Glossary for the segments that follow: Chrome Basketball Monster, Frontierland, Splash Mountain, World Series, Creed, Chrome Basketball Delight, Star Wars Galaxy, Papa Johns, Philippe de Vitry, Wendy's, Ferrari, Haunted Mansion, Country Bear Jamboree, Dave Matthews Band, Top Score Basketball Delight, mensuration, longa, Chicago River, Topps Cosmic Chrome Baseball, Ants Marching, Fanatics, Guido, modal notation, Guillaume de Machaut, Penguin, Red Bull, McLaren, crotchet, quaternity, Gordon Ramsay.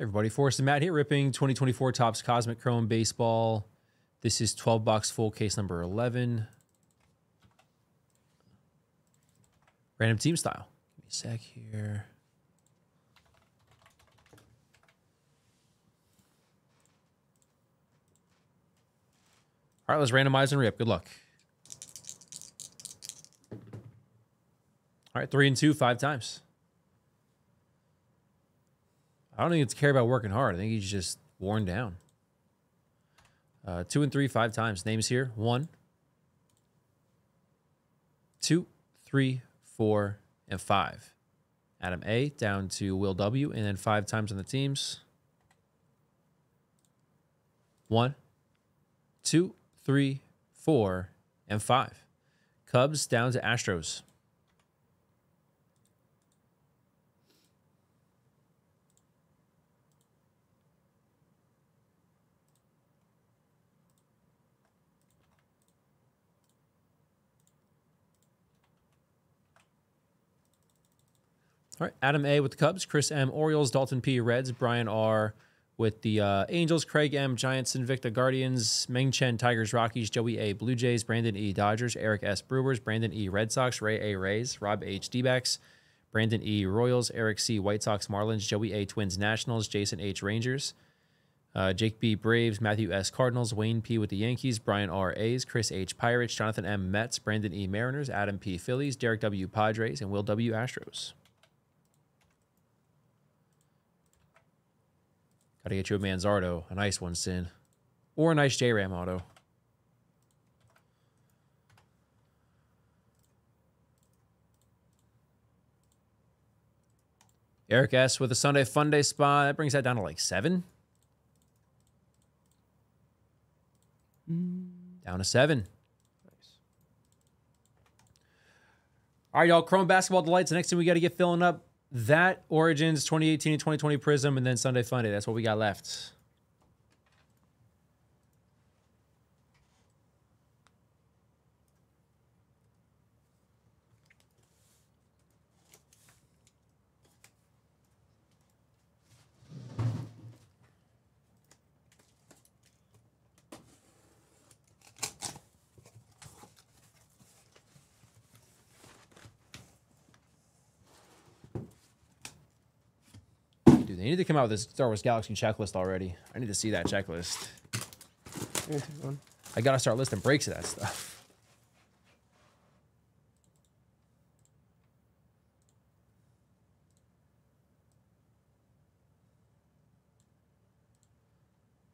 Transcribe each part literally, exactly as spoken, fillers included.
Everybody, Forrest and Matt here, ripping twenty twenty-four Topps Cosmic Chrome Baseball. This is twelve box full case number eleven. Random team style. Give me a sec here. All right, let's randomize and rip. Good luck. All right, three and two, five times. I don't think it's care about working hard. I think he's just worn down. Uh, two and three, five times. Names here. One, two, three, four, and five. Adam A down to Will W, and then five times on the teams. One, two, three, four, and five. Cubs down to Astros. All right, Adam A with the Cubs, Chris M Orioles, Dalton P Reds, Brian R with the uh, Angels, Craig M Giants, Invicta Guardians, Meng Chen Tigers, Rockies, Joey A Blue Jays, Brandon E Dodgers, Eric S Brewers, Brandon E Red Sox, Ray A Rays, Rob H D-backs, Brandon E Royals, Eric C White Sox, Marlins, Joey A Twins, Nationals, Jason H Rangers, uh, Jake B Braves, Matthew S Cardinals, Wayne P with the Yankees, Brian R A's, Chris H Pirates, Jonathan M Mets, Brandon E Mariners, Adam P Phillies, Derek W Padres, and Will W Astros. Gotta get you a Manzardo, a nice one, Sin. Or a nice J Ram auto. Eric S with a Sunday Fun Day spot. That brings that down to like seven. Mm. Down to seven. Nice. All right, y'all. Chrome Basketball Delight's the next thing we gotta get filling up. That, Origins, twenty eighteen and twenty twenty Prism, and then Sunday Funday. That's what we got left. They need to come out with this Star Wars Galaxy checklist already. I need to see that checklist. I gotta start listing breaks of that stuff.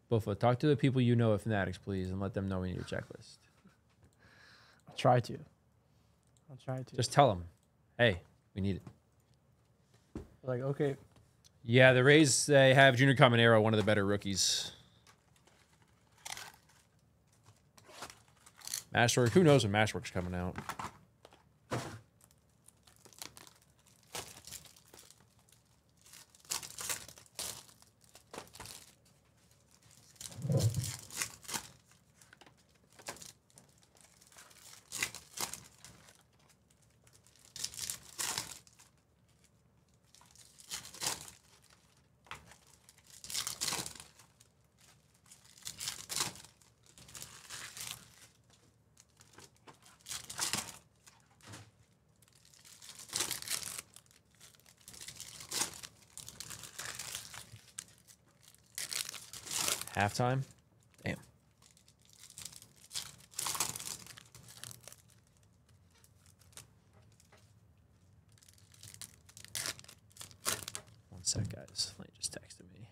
Buffalo, talk to the people you know at Fanatics, please, and let them know we need your checklist. I'll try to. I'll try to. Just tell them, hey, we need it. Like, okay. Yeah, the Rays, they have Junior Caminero, one of the better rookies. Mashwork, who knows when Mashwork's coming out? Halftime? Damn. One sec, guys. Lane just texted me.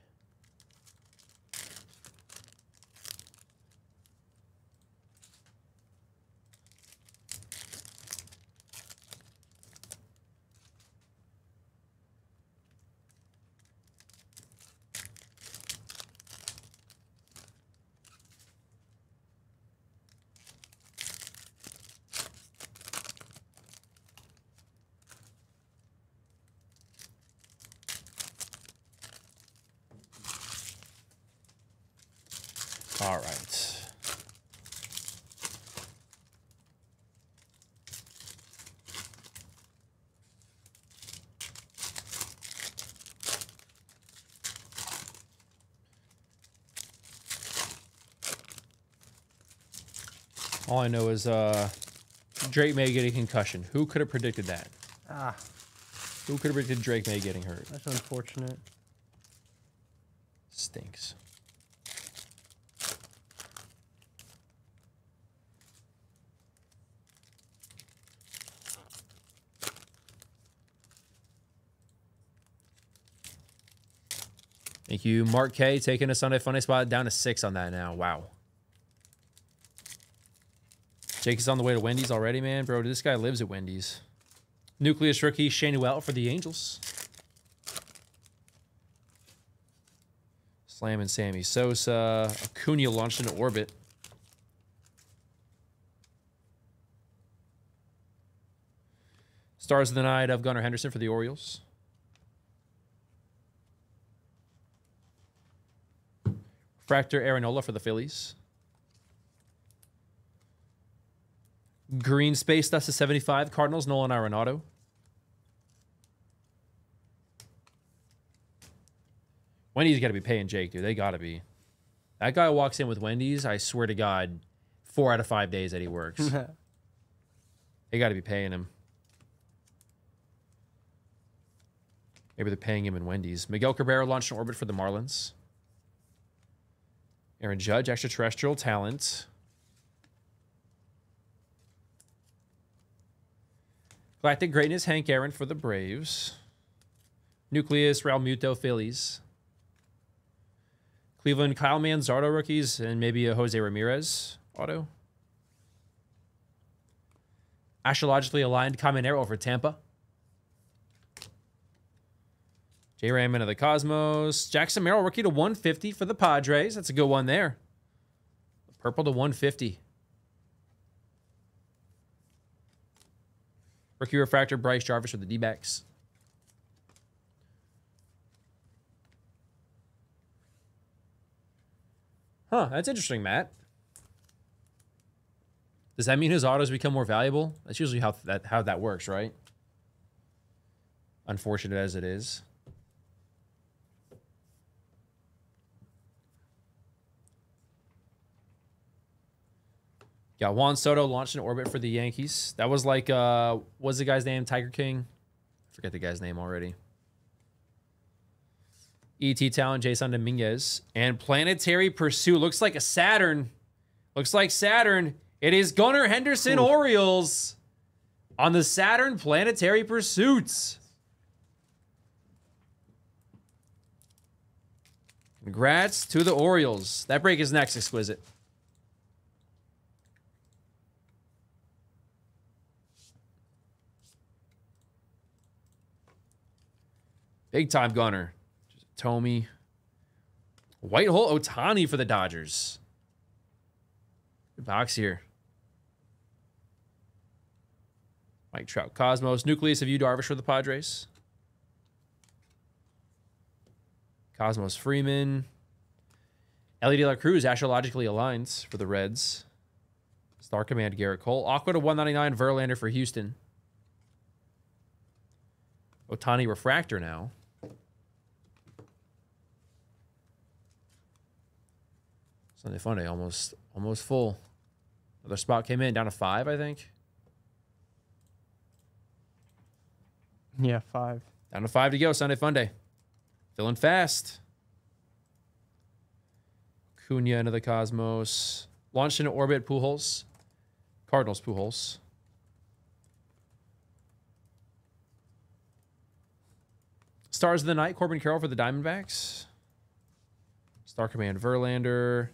All right. All I know is uh, Drake May getting a concussion. Who could have predicted that? Ah. Who could have predicted Drake May getting hurt? That's unfortunate. Stinks. Thank you, Mark K. Taking a Sunday Funny Spot down to six on that now. Wow. Jake is on the way to Wendy's already, man. Bro, this guy lives at Wendy's. Nucleus rookie, Shanuel for the Angels. Slam and Sammy Sosa. Acuna launched into orbit. Stars of the Night of Gunnar Henderson for the Orioles. Fractor Arenola for the Phillies. Green Space, that's a seventy-five. Cardinals, Nolan Arenado. Wendy's got to be paying Jake, dude. They got to be. That guy walks in with Wendy's, I swear to God, four out of five days that he works. They got to be paying him. Maybe they're paying him in Wendy's. Miguel Cabrera launched an orbit for the Marlins. Aaron Judge, extraterrestrial talent. Galactic Greatness, Hank Aaron for the Braves. Nucleus, Real Muto, Phillies. Cleveland, Kyle Manzardo rookies, and maybe a Jose Ramirez auto. Astrologically aligned, Caminero for Tampa. J. Raymond of the Cosmos. Jackson Merrill, rookie to one fifty for the Padres. That's a good one there. Purple to one fifty. Rookie refractor, Bryce Jarvis for the D-backs. Huh, that's interesting, Matt. Does that mean his autos become more valuable? That's usually how that, how that works, right? Unfortunate as it is. Yeah, Juan Soto launched an orbit for the Yankees. That was like, uh, what's the guy's name? Tiger King? I forget the guy's name already. E T Talent, Jason Dominguez. And Planetary Pursuit. Looks like a Saturn. Looks like Saturn. It is Gunnar Henderson. Ooh. Orioles on the Saturn Planetary Pursuits. Congrats to the Orioles. That break is next, Exquisite. Big time Gunner. Tommy. Whitehall Otani for the Dodgers. Good box here. Mike Trout Cosmos. Nucleus of Yu Darvish for the Padres. Cosmos Freeman. Ellie De La Cruz astrologically aligns for the Reds. Star Command Garrett Cole. Aqua to one ninety-nine. Verlander for Houston. Otani refractor now. Sunday Funday, almost almost full. Another spot came in, down to five, I think. Yeah, five. Down to five to go, Sunday Funday. Filling fast. Cunha into the Cosmos. Launched into orbit, Pujols. Cardinals, Pujols. Stars of the Night, Corbin Carroll for the Diamondbacks. Star Command, Verlander.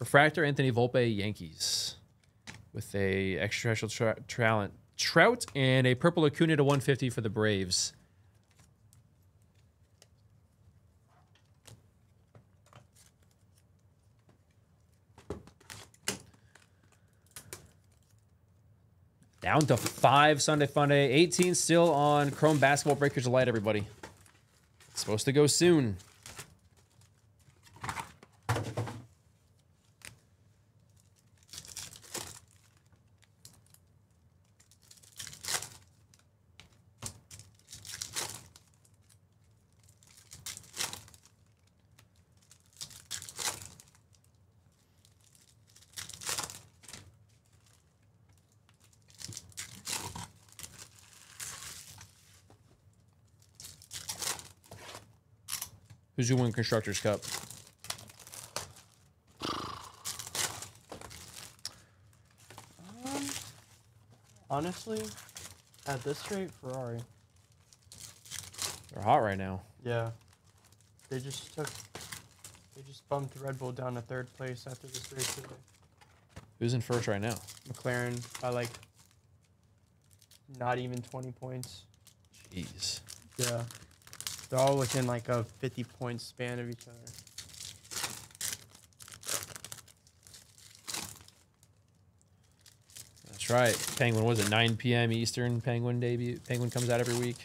Refractor, Anthony Volpe, Yankees. With a extraterrestrial talent, Trout, and a purple Acuna to one fifty for the Braves. Down to five, Sunday Funday. eighteen still on Chrome Basketball Breakers Delight, everybody. It's supposed to go soon. Who's who won Constructors Cup? Um, honestly, at this rate, Ferrari. They're hot right now. Yeah. They just took... They just bumped Red Bull down to third place after this race today. Who's in first right now? McLaren by like not even twenty points. Jeez. Yeah. They're all within like a fifty point span of each other. That's right. Penguin, what is it, nine P M Eastern? Penguin debut. Penguin comes out every week.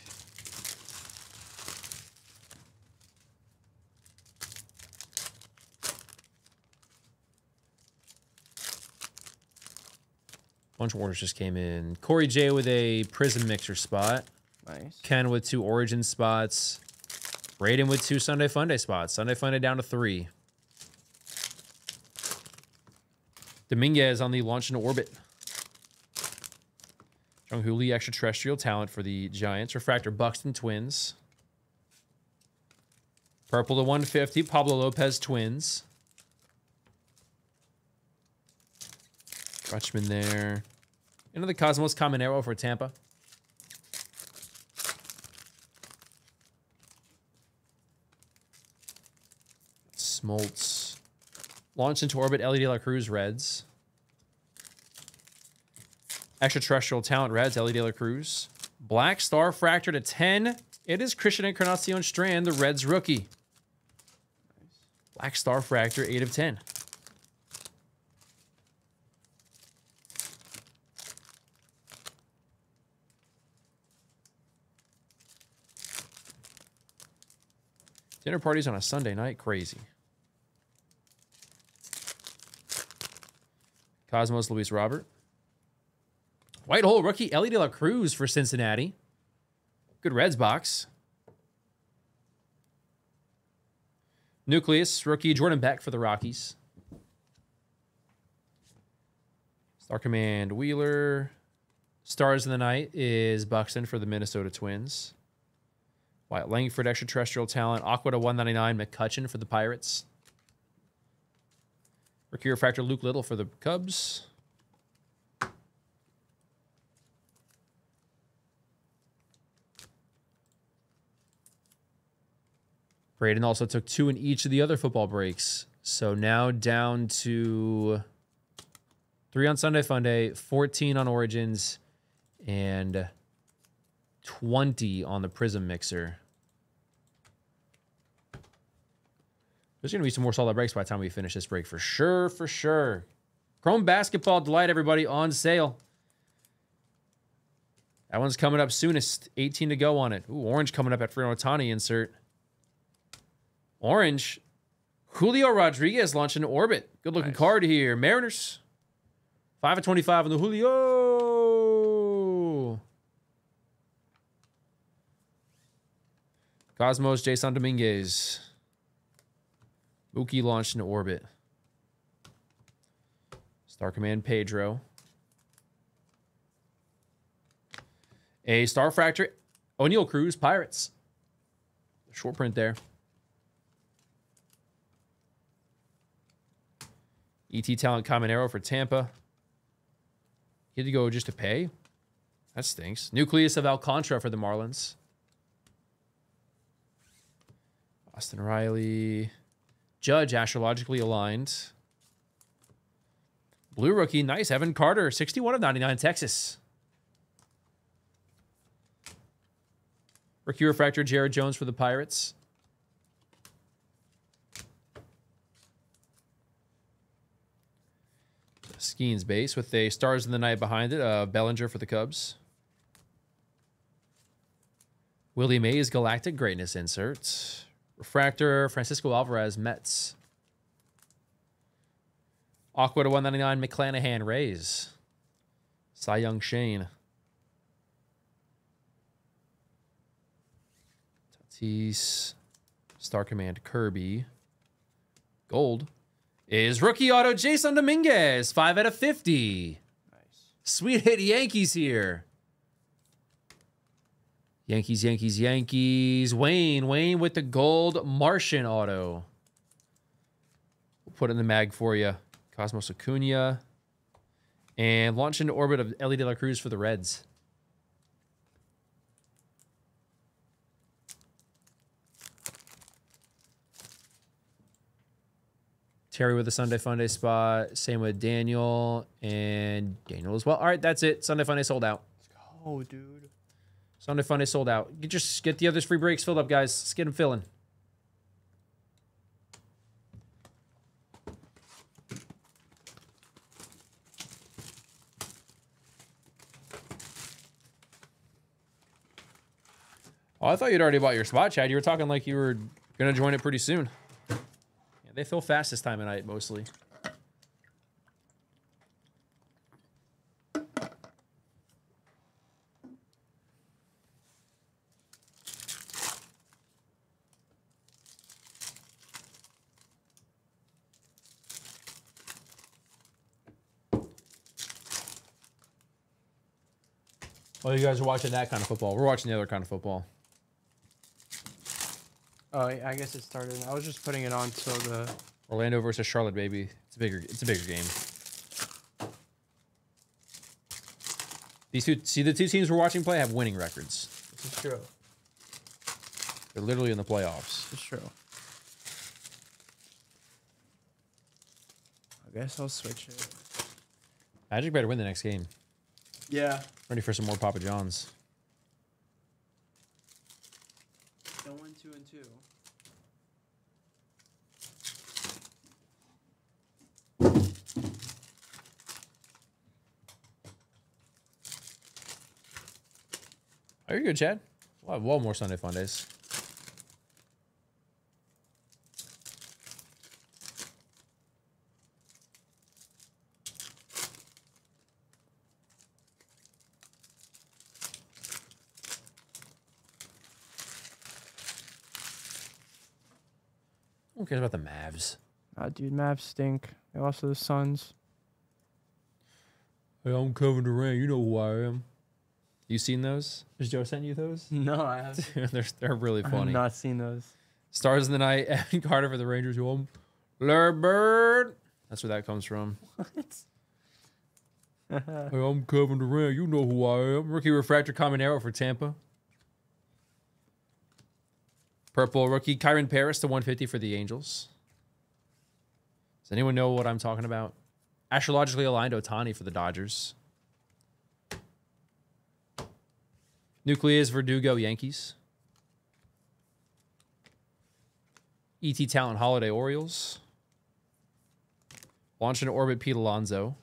Bunch of orders just came in. Corey J with a Prism Mixer spot. Nice. Ken with two Origin spots. Raiden with two Sunday Funday spots. Sunday Funday down to three. Dominguez on the launch into orbit. Jung-Hoo Lee, extraterrestrial talent for the Giants. Refractor Buxton Twins. Purple to one fifty. Pablo Lopez Twins. Rutschman there. Another Cosmos Caminero for Tampa. Smoltz. Launched into orbit, Ellie De La Cruz, Reds. Extraterrestrial Talent, Reds, Ellie De La Cruz. Black Star Fractor to ten. It is Christian Encarnacion Strand, the Reds rookie. Black Star Fractor, eight of ten. Dinner parties on a Sunday night, crazy. Cosmos Luis Robert. Whitehole rookie Ellie De La Cruz for Cincinnati. Good Reds box. Nucleus rookie Jordan Beck for the Rockies. Star Command Wheeler. Stars of the Night is Buxton for the Minnesota Twins. Wyatt Langford, extraterrestrial talent. Aqua to one ninety-nine. McCutcheon for the Pirates. Rookie refractor Luke Little for the Cubs. Braden also took two in each of the other football breaks. So now down to three on Sunday Funday, fourteen on Origins, and twenty on the Prism Mixer. There's going to be some more solid breaks by the time we finish this break. For sure, for sure. Chrome Basketball Delight, everybody, on sale. That one's coming up soonest. eighteen to go on it. Ooh, orange coming up at Free Otani insert. Orange. Julio Rodriguez launched into orbit. Good looking nice card here. Mariners. five of twenty-five on the Julio. Cosmos, Jason Dominguez. Mookie launched into orbit. Star Command Pedro. A Star Fractor. O'Neill Cruz, Pirates. Short print there. E T Talent Caminero for Tampa. He had to go just to pay? That stinks. Nucleus of Alcantara for the Marlins. Austin Riley. Judge, astrologically aligned. Blue rookie, nice. Evan Carter, sixty-one of ninety-nine, Texas. Rookie refractor, Jared Jones for the Pirates. Skeens base with a Stars in the Night behind it. Uh, Bellinger for the Cubs. Willie Mays, Galactic Greatness inserts. Refractor, Francisco Alvarez, Mets. Aqua to one ninety-nine, McClanahan, Rays. Cy Young Shane. Tatis. Star Command Kirby. Gold is rookie auto Jason Dominguez. five out of fifty. Nice. Sweet hit Yankees here. Yankees, Yankees, Yankees. Wayne, Wayne with the gold Martian auto. We'll put it in the mag for you. Cosmos Acuna. And launch into orbit of Ellie De La Cruz for the Reds. Terry with a Sunday Funday spot. Same with Daniel and Daniel as well. All right, that's it. Sunday Funday sold out. Let's go, dude. Sunday Funday sold out. You just get the others free breaks filled up, guys. Let's get them filling. Oh, I thought you'd already bought your spot, Chad. You were talking like you were going to join it pretty soon. They fill fast this time of night, mostly. Oh, you guys are watching that kind of football. We're watching the other kind of football. Oh, I guess it started. I was just putting it on so the Orlando versus Charlotte, baby. It's a bigger. It's a bigger game. These two, see, the two teams we're watching play have winning records. This is true. They're literally in the playoffs. This is true. I guess I'll switch it. Magic better win the next game. Yeah. Ready for some more Papa Johns. Are you good, Chad? We'll have one more Sunday Fun Days. Who cares about the Mavs? Ah, dude, Mavs stink. They lost to the Suns. Hey, I'm Kevin Durant. You know who I am. You seen those? Has Joe sent you those? No, I haven't. they're, they're really funny. I've not seen those. Stars in the Night, Evan Carter for the Rangers. Home. Bird. That's where that comes from. What? Hey, I'm Kevin Durant. You know who I am. Rookie Refractor Common Arrow for Tampa. Purple rookie Kyron Paris to one fifty for the Angels. Does anyone know what I'm talking about? Astrologically aligned Otani for the Dodgers. Nucleus Verdugo, Yankees. E T Talent, Holiday, Orioles. Launch into orbit, Pete Alonso.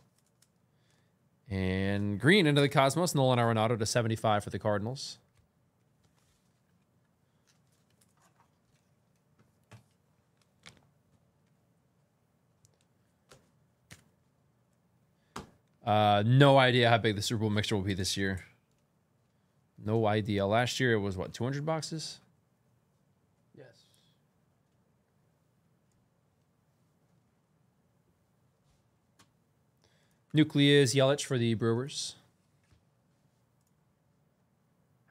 And green into the Cosmos, Nolan Arenado to seventy-five for the Cardinals. Uh, no idea how big the Super Bowl mixture will be this year. No idea. Last year it was, what, two hundred boxes? Yes. Nucleus Yelich for the Brewers.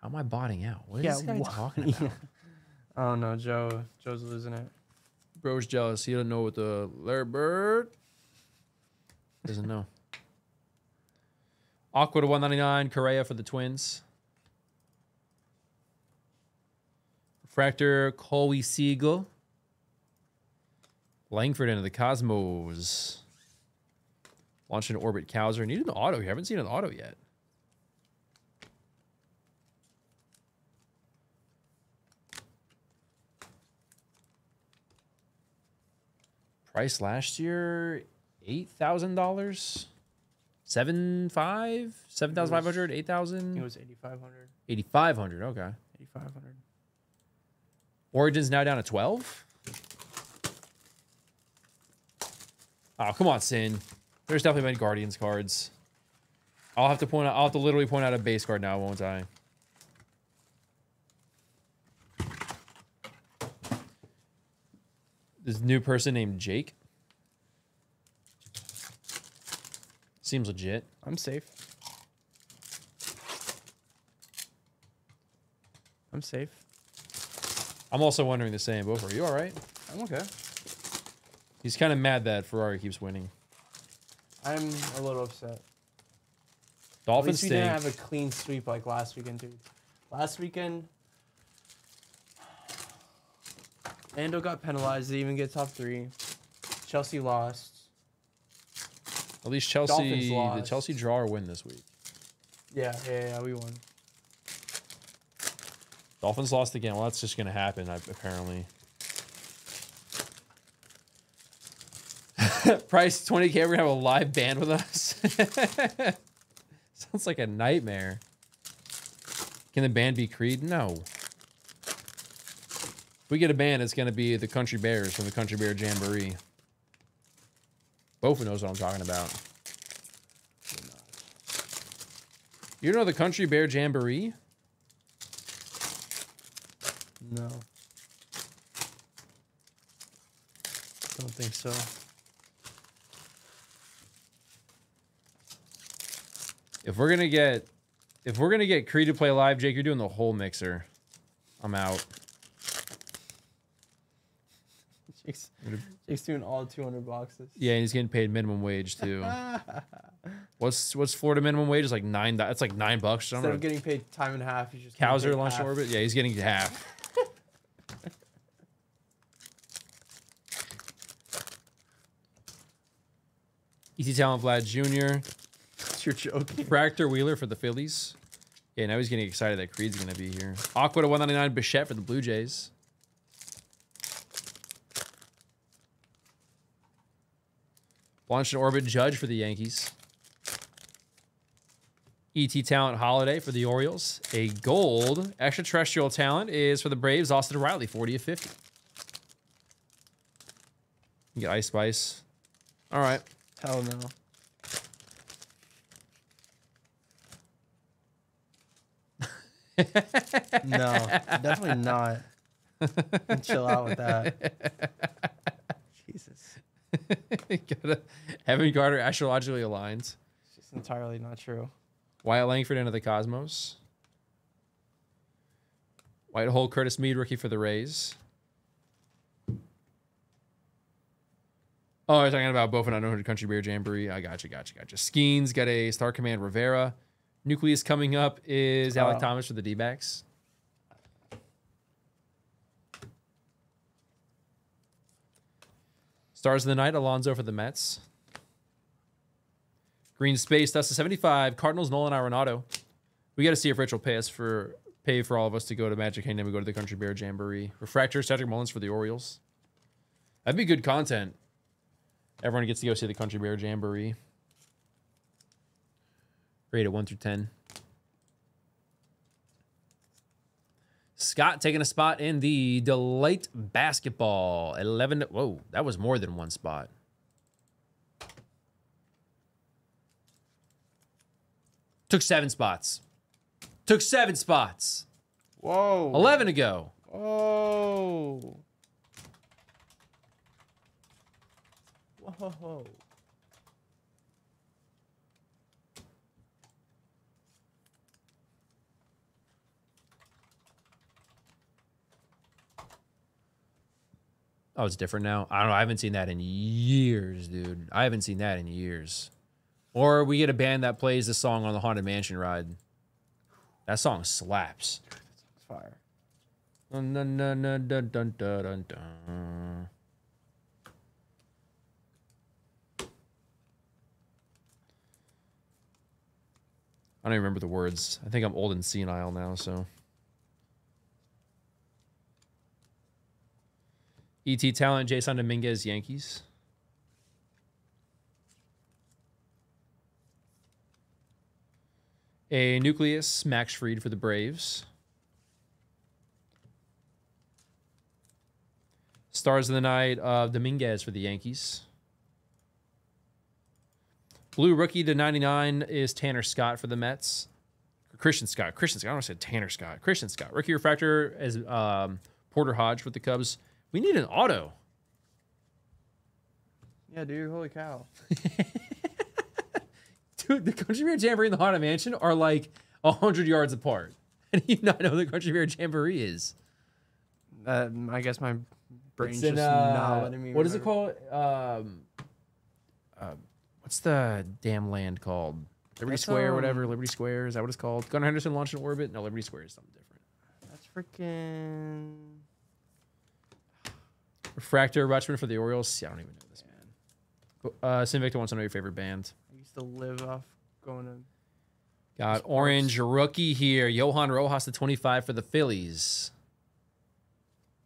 How am I botting out? What yeah, is this guy talking about? I don't know. Joe. Joe's losing it. Bro's jealous. He doesn't know what the Larry Bird doesn't know. Aqua to one ninety-nine. Correa for the Twins. Refractor, Coley Siegel. Langford into the Cosmos. Launch into orbit, Cowser. Needed an auto here. Haven't seen an auto yet. Price last year, eight thousand dollars. Seven five? seven thousand five hundred dollars? eight thousand dollars? It was eight thousand five hundred dollars. eight thousand five hundred dollars, okay. eight thousand five hundred dollars. Origins now down to twelve. Oh, come on, Sin. There's definitely been Guardians cards. I'll have to point out, I'll have to literally point out a base card now, won't I? This new person named Jake. Seems legit. I'm safe. I'm safe. I'm also wondering the same. Both, are you all right? I'm okay. He's kind of mad that Ferrari keeps winning. I'm a little upset. Dolphins stink. At least we didn't have a clean sweep like last weekend, dude. Last weekend, Ando got penalized. They even get top three. Chelsea lost. At least Chelsea, the Chelsea draw or win this week. Yeah, yeah, yeah, we won. Dolphins lost again. Well, that's just going to happen, apparently. Price twenty K, we're going to have a live band with us. Sounds like a nightmare. Can the band be Creed? No. If we get a band, it's going to be the Country Bears from the Country Bear Jamboree. Bofa knows what I'm talking about. You know the Country Bear Jamboree? No. Don't think so. If we're gonna get, if we're gonna get Creed to play live, Jake, you're doing the whole mixer. I'm out. Jake's, Jake's doing all two hundred boxes. Yeah, and he's getting paid minimum wage too. what's what's Florida minimum wage? It's like nine. That's like nine bucks. Instead of getting paid time and a half, he's just cows are launched in orbit. Yeah, he's getting half. Easy Talent Vlad Junior You're joking. Bractor Wheeler for the Phillies. Yeah, now he's getting excited that Creed's going to be here. Aqua to one ninety-nine, Bichette for the Blue Jays. Launched in orbit, Judge for the Yankees. E T Talent Holiday for the Orioles. A gold extraterrestrial talent is for the Braves, Austin Riley, forty of fifty. You get Ice Spice. All right. Hell no. No, definitely not. Chill out with that. Jesus. Heaven Carter astrologically aligns. It's just entirely not true. Wyatt Langford into the Cosmos. Whitehole Curtis Mead rookie for the Rays. Oh, I was talking about Bofa not knowing the Country Bear Jamboree. I gotcha, gotcha, gotcha. Skeens got a Star Command Rivera. Nucleus coming up is Alec oh. Thomas for the D-backs. Stars of the Night, Alonzo for the Mets. Green Space, that's a seventy-five. Cardinals, Nolan Arenado. We got to see if Rich will pay us for pay for all of us to go to Magic Kingdom and go to the Country Bear Jamboree. Refractors, Cedric Mullins for the Orioles. That'd be good content. Everyone gets to go see the Country Bear Jamboree. Rated one through ten. Scott taking a spot in the Delight Basketball. eleven. Whoa, that was more than one spot. Took seven spots. Took seven spots. Whoa. eleven to go. Whoa. Whoa. Oh, it's different now. I don't know. I haven't seen that in years, dude. I haven't seen that in years. Or we get a band that plays the song on the Haunted Mansion ride. That song slaps. That song's fire. Dun, dun, dun, dun, dun, dun, dun, dun. I don't even remember the words. I think I'm old and senile now, so... E T Talent, Jason Dominguez, Yankees. A Nucleus, Max Fried for the Braves. Stars of the Night of Dominguez for the Yankees. Blue Rookie to ninety-nine is Tanner Scott for the Mets. Christian Scott. Christian Scott. I don't want to say Tanner Scott. Christian Scott. Rookie Refractor is um, Porter Hodge for the Cubs. We need an auto. Yeah, dude. Holy cow. Dude, the Country Bear Jamboree and the Haunted Mansion are like one hundred yards apart. How do you not know who the Country Bear Jamboree is? Um, I guess my brain's in, just uh, not letting me. What remember. Is it called? Um, uh, what's the damn land called? Liberty That's Square, um, whatever. Liberty Square, is that what it's called? Gunnar Henderson launched in orbit. No, Liberty Square is something different. That's freaking Refractor Rutschman for the Orioles. Yeah, I don't even know this man. Uh, Sin Victor wants to know your favorite band. I used to live off going to. Got sports. Orange rookie here. Johan Rojas to twenty-five for the Phillies.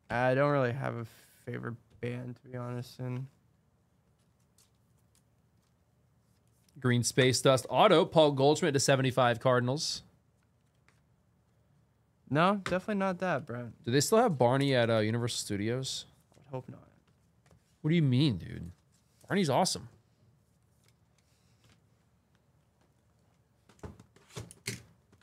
I don't really have a favorite band, to be honest. And Green Space Dust Auto, Paul Goldschmidt to seventy-five Cardinals. No, definitely not that, bro. Do they still have Barney at uh, Universal Studios? I would hope not. What do you mean, dude? Barney's awesome.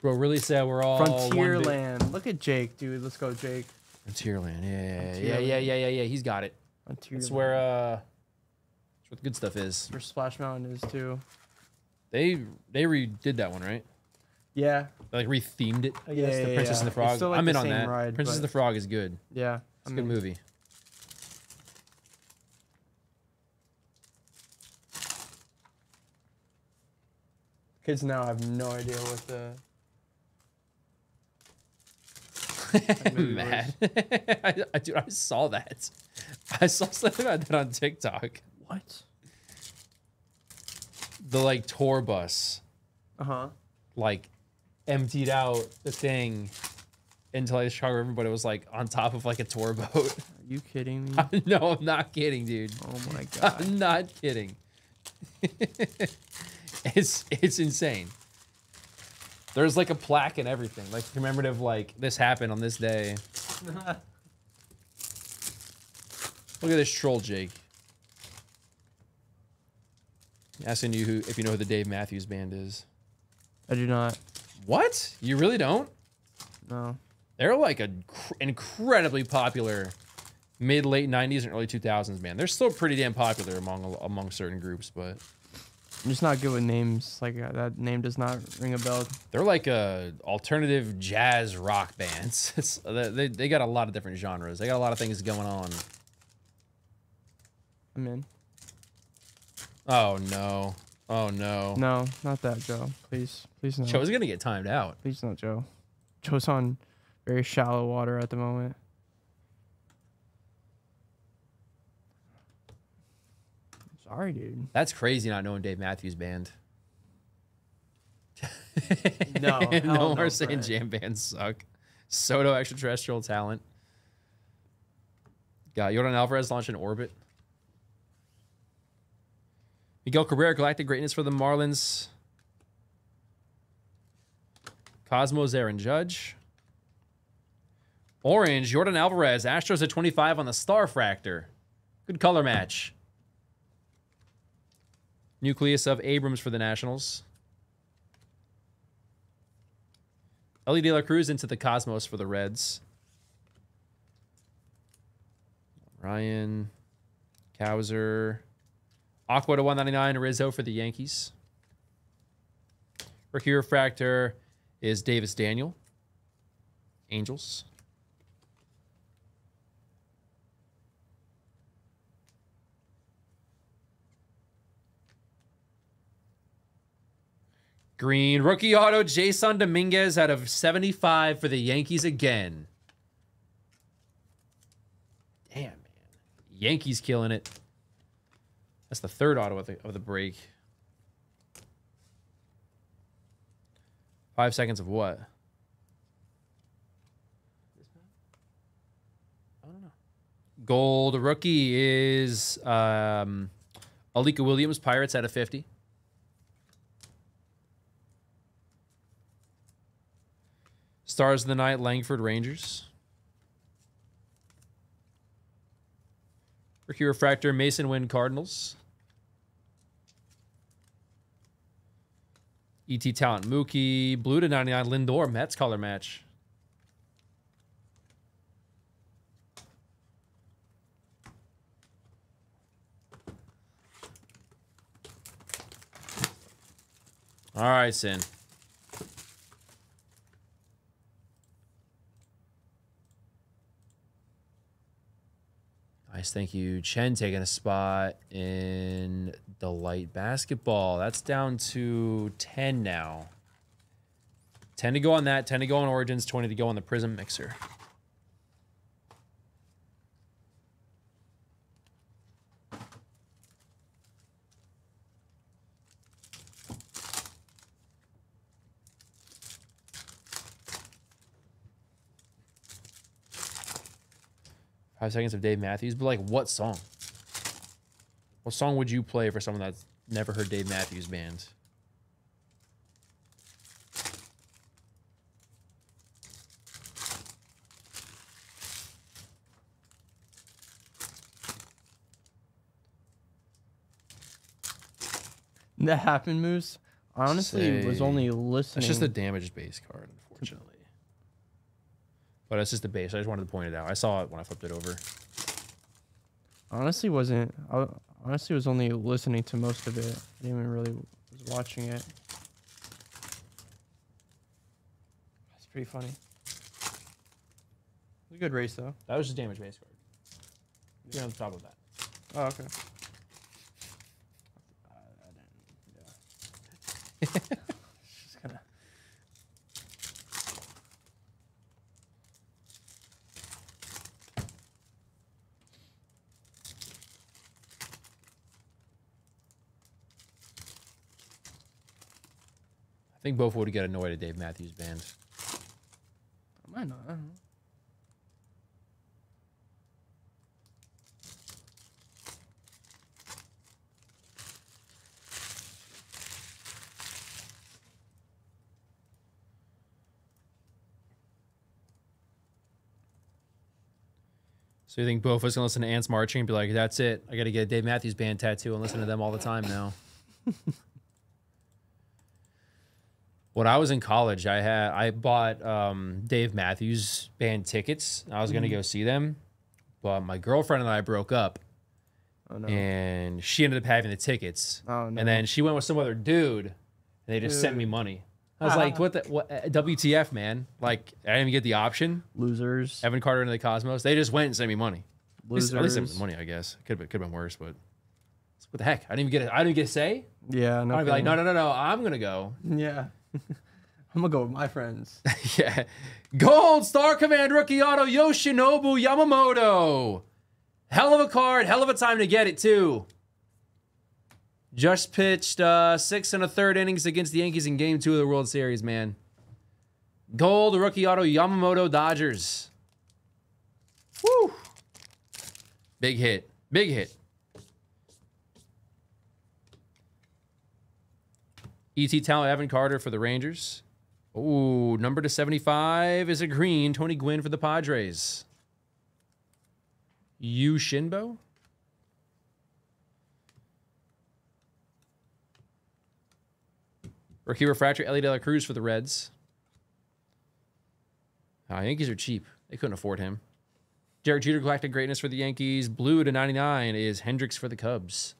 Bro, really sad we're all... Frontierland. Look at Jake, dude. Let's go, Jake. Frontierland. Yeah, yeah, yeah, yeah, yeah, yeah, yeah. He's got it. Frontierland. That's where... Uh, what the good stuff is. Where Splash Mountain is too. They they redid that one, right? Yeah. They like re-themed it. I guess yeah, the yeah, Princess yeah. and the Frog. Like I'm in on that. Ride, Princess and the Frog is good. Yeah. It's I a mean, good movie. Kids now have no idea what the I'm mad. I, I, dude, I saw that. I saw something about that on TikTok. What? The like tour bus, uh huh, like emptied out the thing into like the Chicago River, but it was like on top of like a tour boat. Are you kidding me? No, I'm not kidding, dude. Oh my god, I'm not kidding. it's it's insane. There's like a plaque and everything, like commemorative, like this happened on this day. Look at this troll, Jake. Asking you who, if you know who the Dave Matthews Band is. I do not. What? You really don't? No. They're like an incredibly popular mid late nineties and early two thousands band. They're still pretty damn popular among among certain groups, but I'm just not good with names. Like uh, that name does not ring a bell. They're like a alternative jazz rock bands. It's, they they got a lot of different genres. They got a lot of things going on. I'm in. Oh no! Oh no! No, not that, Joe. Please, please no. Joe's gonna get timed out. Please no, Joe. Joe's on very shallow water at the moment. Sorry, dude. That's crazy not knowing Dave Matthews Band. No, hell no, we're saying jam bands suck. Soto extraterrestrial talent. Got Jordan Alvarez launched in orbit. Miguel Cabrera, Galactic Greatness for the Marlins. Cosmos, Aaron Judge. Orange, Jordan Alvarez. Astros at twenty-five on the Starfractor. Good color match. Nucleus of Abrams for the Nationals. Ellie De La Cruz into the Cosmos for the Reds. Ryan Cowser. Aqua to one ninety-nine, Rizzo for the Yankees. Rookie Refractor is Davis Daniel. Angels. Green Rookie Auto, Jason Dominguez out of seventy-five for the Yankees again. Damn, man. Yankees killing it. That's the third auto of the, of the break. Five seconds of what? I don't know. Gold rookie is um, Alika Williams, Pirates out of fifty. Stars of the Night, Langford Rangers. Rookie Refractor, Mason Wynn, Cardinals. E T Talent, Mookie. Blue to ninety-nine, Lindor, Mets color match. All right, Sin. Nice, thank you. Chen taking a spot in Delight Basketball. That's down to ten now. ten to go on that, ten to go on Origins, twenty to go on the Prism Mixer. Five seconds of Dave Matthews, but like what song? What song would you play for someone that's never heard Dave Matthews Band? That happened, Moose. I honestly Say, was only listening. It's just a damaged base card, unfortunately. But it's just the base. I just wanted to point it out. I saw it when I flipped it over. Honestly, wasn't. I honestly was only listening to most of it. I didn't even really was watching it. That's pretty funny. It was a good race though. That was just a damage base card. You're on top of that. Oh, okay. Uh, I didn't, yeah. Just kind of. I think both would get annoyed at Dave Matthews Band. I might not. I don't know. So you think both of us can listen to Ants Marching and be like, that's it. I got to get a Dave Matthews Band tattoo and listen to them all the time now. When I was in college, I had I bought um, Dave Matthews Band tickets. I was gonna go see them, but my girlfriend and I broke up, oh, no. and she ended up having the tickets. Oh, no. And then she went with some other dude, and they just dude. sent me money. I was ah. like, "What the what, W T F, man? Like, I didn't even get the option." Losers. Evan Carter into the Cosmos. They just went and sent me money. Losers. At least, at least money, I guess. Could have could have been worse, but. What the heck? I didn't even get a, I didn't even get a say. Yeah, no. I'd be like, no, no, no, no. I'm gonna go. Yeah, I'm gonna go with my friends. Yeah, Gold Star Command rookie auto Yoshinobu Yamamoto. Hell of a card. Hell of a time to get it too. Just pitched uh, six and a third innings against the Yankees in Game Two of the World Series. Man, Gold rookie auto Yamamoto Dodgers. Woo! Big hit. Big hit. E T talent Evan Carter for the Rangers. Ooh, number to seventy-five is a green. Tony Gwynn for the Padres. Yu Shinbo. Rookie refractor Ellie De La Cruz for the Reds. Uh, Yankees are cheap. They couldn't afford him. Derek Jeter, Galactic Greatness for the Yankees. Blue to ninety-nine is Hendricks for the Cubs.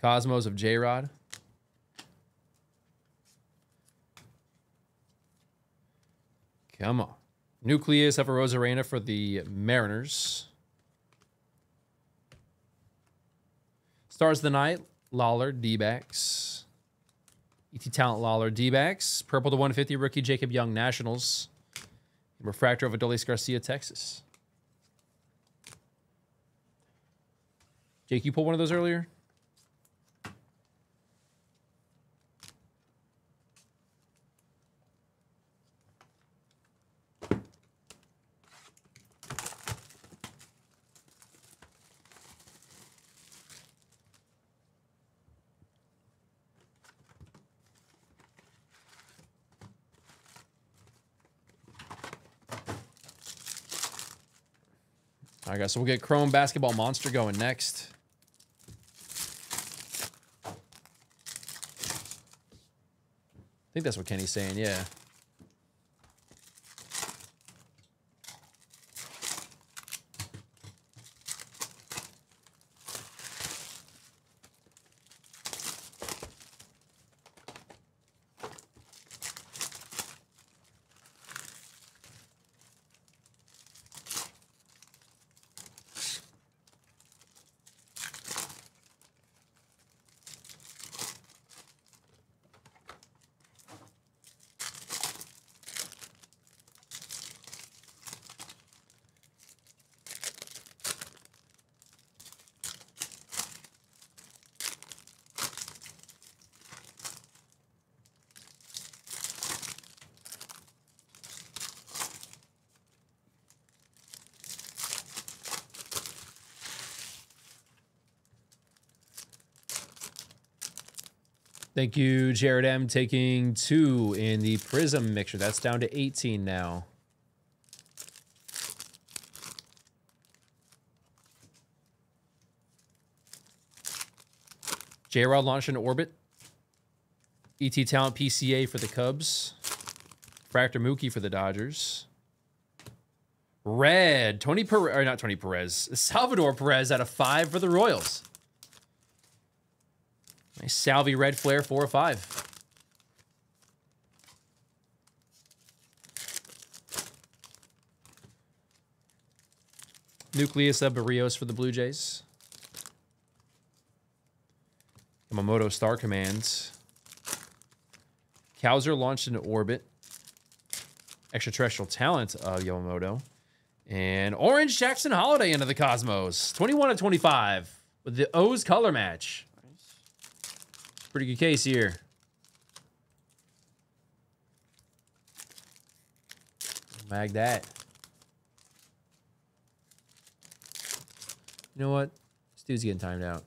Cosmos of J-Rod. Come on. Nucleus of a Rosarena for the Mariners. Stars of the Night, Lawler, D-backs. E T Talent, Lawler, D-backs. Purple to one fifty, rookie Jacob Young, Nationals. Refractor of Adolis Garcia, Texas. Jake, you pulled one of those earlier? All right, guys, so we'll get Chrome Basketball Monster going next. I think that's what Kenny's saying, yeah. Thank you, Jared M. Taking two in the Prism mixture. That's down to eighteen now. J-Rod launched into orbit. E T Talent P C A for the Cubs. Fractor Mookie for the Dodgers. Red. Tony Perez, or not Tony Perez. Salvador Perez out of five for the Royals. Nice Salvi Red Flare, four or five. Nucleus of Barrios for the Blue Jays. Yamamoto Star Commands. Cowser launched into orbit. Extraterrestrial Talent of Yamamoto. And Orange Jackson Holiday into the Cosmos. twenty-one of twenty-five with the O's color match. Pretty good case here. Mag that. You know what? This dude's getting timed out.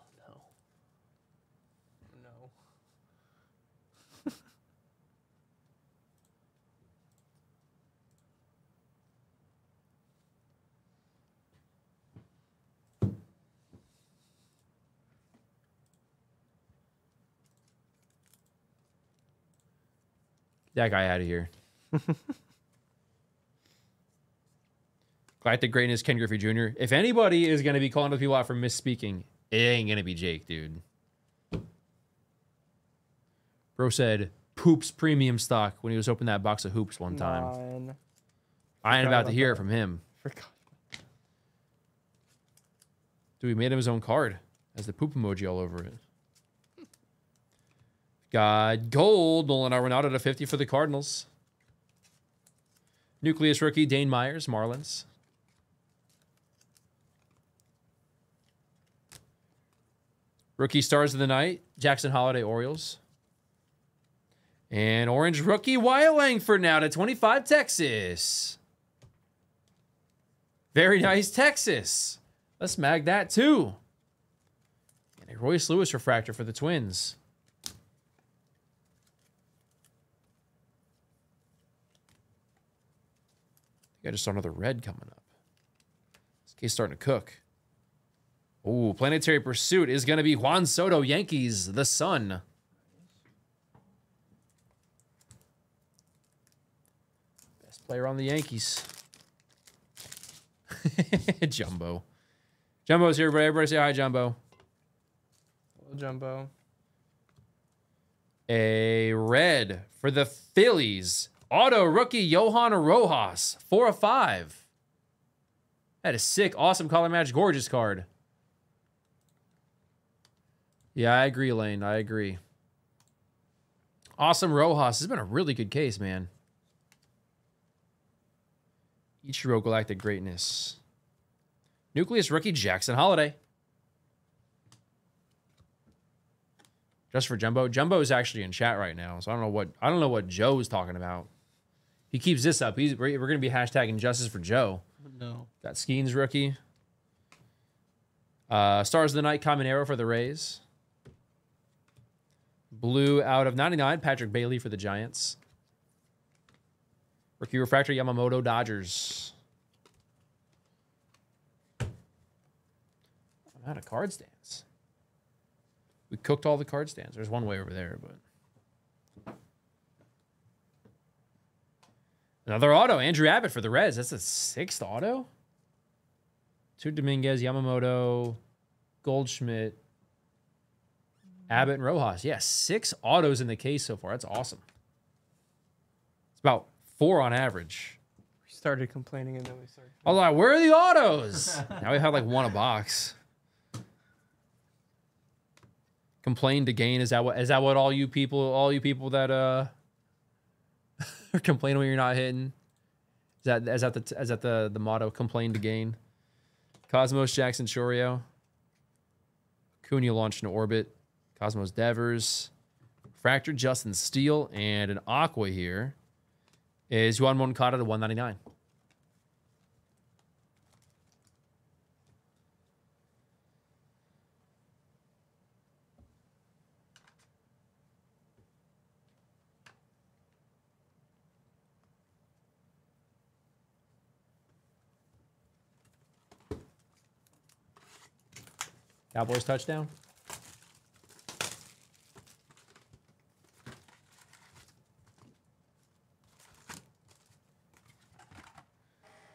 Oh, no. No. That guy out of here. Galactic Greatness, Ken Griffey Junior If anybody is going to be calling those people out for misspeaking, it ain't going to be Jake, dude. Bro said Poops premium stock when he was opening that box of hoops one time. Nine. I ain't about to hear it from him. Forgot. Dude, we made him his own card. Has the poop emoji all over it. Got gold, Nolan Arenado to fifty for the Cardinals. Nucleus rookie, Dane Myers, Marlins. Rookie Stars of the Night, Jackson Holiday, Orioles. And orange rookie, Wyatt Langford now to twenty-five, Texas. Very nice, Texas. Let's mag that too. And a Royce Lewis refractor for the Twins. I just saw another red coming up. This case starting to cook. Oh, Planetary Pursuit is going to be Juan Soto, Yankees, the Sun. Best player on the Yankees. Jumbo. Jumbo's here, everybody. Everybody say hi, Jumbo. Hello, Jumbo. A red for the Phillies. Auto rookie Johan Rojas, four of five. That is sick, awesome color match, gorgeous card. Yeah, I agree, Lane. I agree. Awesome Rojas. This has been a really good case, man. Ichiro Galactic Greatness. Nucleus rookie Jackson Holiday. Just for Jumbo. Jumbo's actually in chat right now, so I don't know what I don't know what Joe's talking about. He keeps this up. He's, we're going to be hashtagging Justice for Joe. No. Got Skeens rookie. Uh, Stars of the Night, Common Arrow for the Rays. Blue out of ninety-nine, Patrick Bailey for the Giants. Rookie refractor, Yamamoto, Dodgers. I'm out of card stands. We cooked all the card stands. There's one way over there, but another auto. Andrew Abbott for the Reds. That's the sixth auto. Two Dominguez, Yamamoto, Goldschmidt, Abbott, and Rojas. Yeah, six autos in the case so far. That's awesome. It's about four on average. We started complaining and then we started. I was like, where are the autos? Now we've had like one a box. Complain to gain. Is that what is that what all you people all you people that uh are complaining when you're not hitting? Is that is that the is that the, the motto? Complain to gain. Cosmos, Jackson, Chorio. Acuna launched into orbit. Cosmos, Devers. Fractor, Justin Steele, and an Aqua here is Juan Moncada to one ninety-nine. Cowboys touchdown.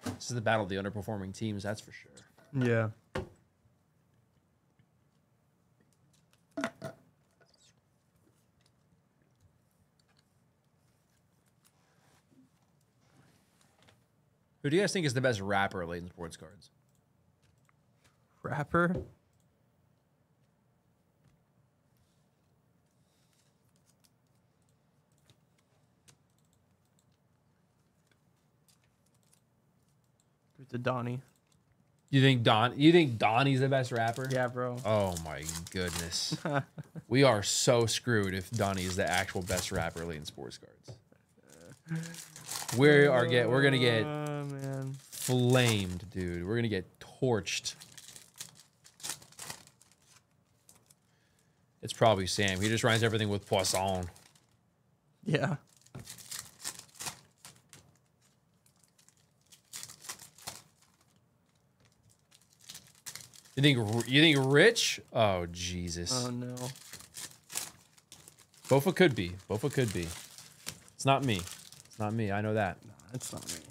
This is the battle of the underperforming teams, that's for sure. Yeah. Who do you guys think is the best rapper late in sports cards? Rapper? To Donnie. You think Don you think Donnie's the best rapper? Yeah, bro. Oh my goodness. We are so screwed if Donnie is the actual best rapper in sports cards. We are get we're gonna get uh, man. flamed, dude. We're gonna get torched. It's probably Sam. He just rhymes everything with poisson. Yeah. You think you think Rich? Oh Jesus! Oh no! Bofa could be. Bofa could be. It's not me. It's not me. I know that. No, it's not me.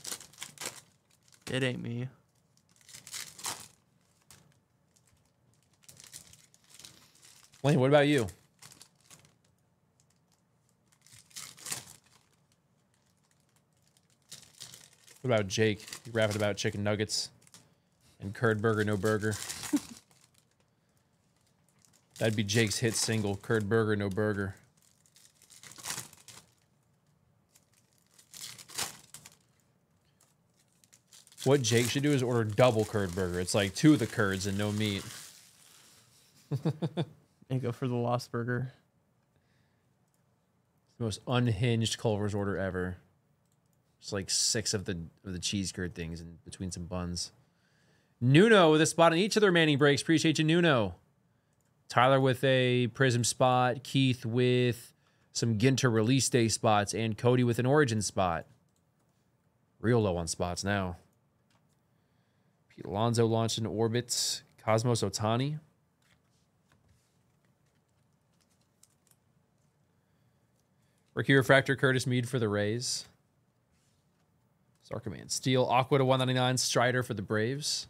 It ain't me. Lane, what about you? What about Jake? You rapping about chicken nuggets and curd burger, no burger. That'd be Jake's hit single, curd burger, no burger. What Jake should do is order double curd burger. It's like two of the curds and no meat. And go for the lost burger. The most unhinged Culver's order ever. It's like six of the of the cheese curd things in between some buns. Nuno with a spot in each of the remaining breaks. Appreciate you, Nuno. Tyler with a Prism spot. Keith with some Ginter Release Day spots. And Cody with an Origin spot. Real low on spots now. Pete Alonso launched into orbits. Cosmos Otani. Rookie Refractor Curtis Mead for the Rays. Starkman Steel. Aqua to one ninety-nine. Strider for the Braves.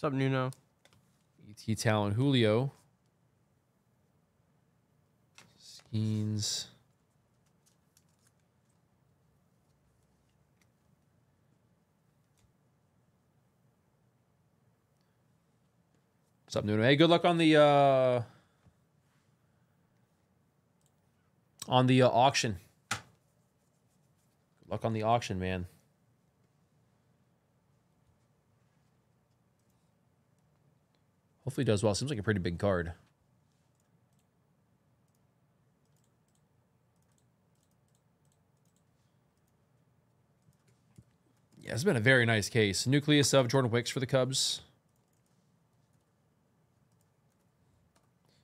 What's up, Nuno? E T Talon, Julio. Skeens. What's up, Nuno? Hey, good luck on the uh, on the uh, auction. Good luck on the auction, man. Hopefully does well. Seems like a pretty big card. Yeah, it's been a very nice case. Nucleus of Jordan Wicks for the Cubs.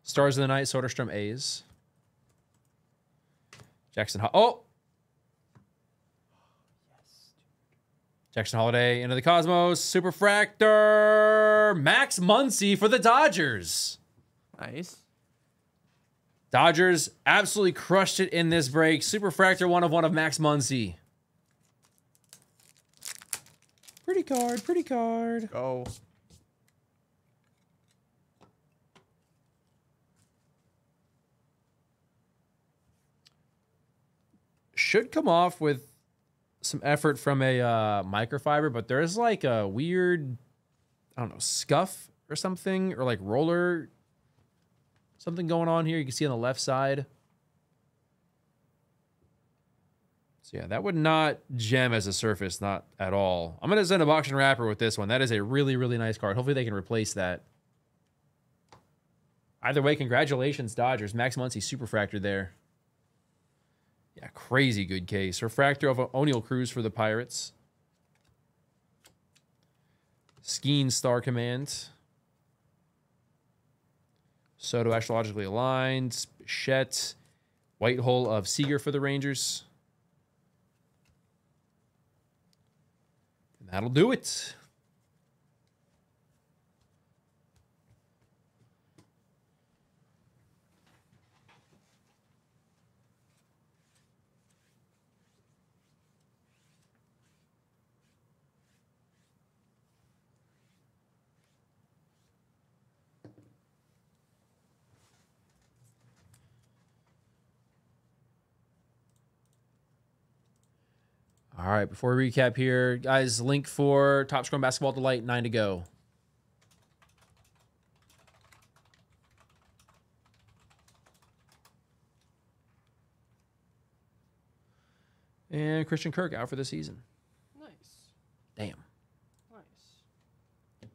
Stars of the Night, Soderstrom A's. Jackson Ho- Oh! Yes, Jackson Holiday into the Cosmos. Superfractor. Max Muncy for the Dodgers. Nice. Dodgers absolutely crushed it in this break. Superfractor, one of one of Max Muncy. Pretty card, pretty card. Go. Should come off with some effort from a uh, microfiber, but there's like a weird, I don't know, scuff or something, or like roller, something going on here. You can see on the left side. So yeah, that would not gem as a surface, not at all. I'm going to send a box and wrapper with this one. That is a really, really nice card. Hopefully they can replace that. Either way, congratulations, Dodgers. Max Muncy Superfractor there. Yeah, crazy good case. Refractor of O'Neal Cruz for the Pirates. Skeen Star Command. Soto astrologically aligned. Bichette. Whitehole of Seager for the Rangers. And that'll do it. All right, before we recap here, guys, link for Top Score Basketball Delight, nine to go. And Christian Kirk out for the season. Nice. Damn. Nice.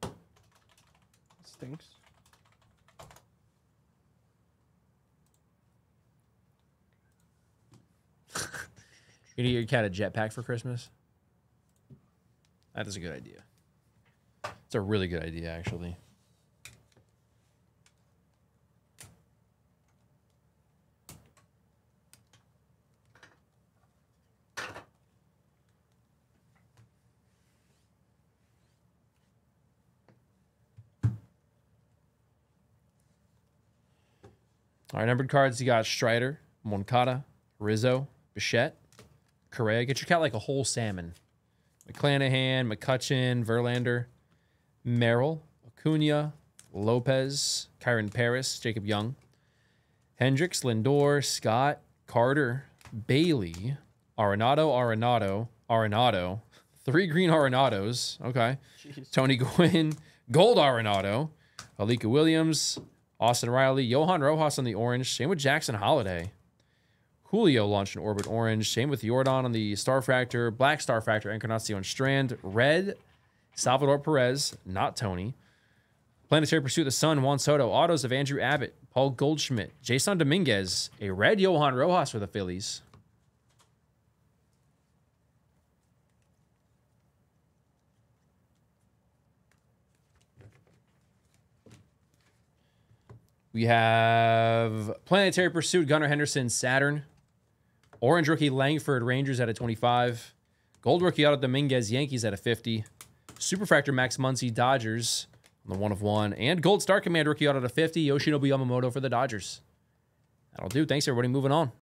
That stinks. You're gonna get your cat a jetpack for Christmas? That is a good idea. It's a really good idea, actually. All right, numbered cards. You got Strider, Moncada, Rizzo, Bichette, Correa. Get your cat like a whole salmon. McClanahan, McCutcheon, Verlander, Merrill, Acuna, Lopez, Kyron Paris, Jacob Young, Hendricks, Lindor, Scott, Carter, Bailey, Arenado, Arenado, Arenado, three green Arenados, okay, jeez. Tony Gwynn, gold Arenado, Alika Williams, Austin Riley, Johan Rojas on the orange, same with Jackson Holiday. Julio launched an Orbit Orange. Same with Jordan on the Starfractor. Black Starfractor, Encarnacion Strand. Red, Salvador Perez, not Tony. Planetary Pursuit of the Sun, Juan Soto. Autos of Andrew Abbott, Paul Goldschmidt, Jason Dominguez. A red Johan Rojas for the Phillies. We have Planetary Pursuit, Gunnar Henderson, Saturn. Orange rookie, Langford, Rangers at a twenty-five. Gold rookie, Auto Dominguez, Yankees at a fifty. Superfractor, Max Muncy, Dodgers on the one of one. And Gold Star Command rookie, Auto to fifty, Yoshinobu Yamamoto for the Dodgers. That'll do. Thanks, everybody. Moving on.